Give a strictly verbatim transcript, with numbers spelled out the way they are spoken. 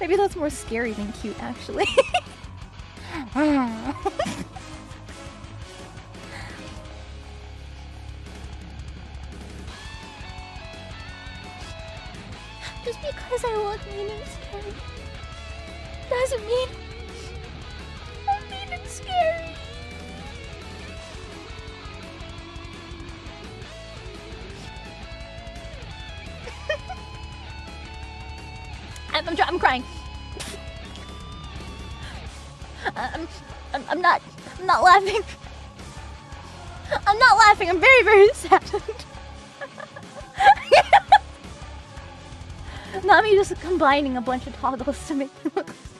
Maybe that's more scary than cute, actually. Just because I look mean and scary doesn't mean I'm mean and scary. I'm, I'm, I'm crying. I'm, I'm, I'm not, I'm not laughing. I'm not laughing. I'm very, very saddened. Nami just combining a bunch of toggles to make them look.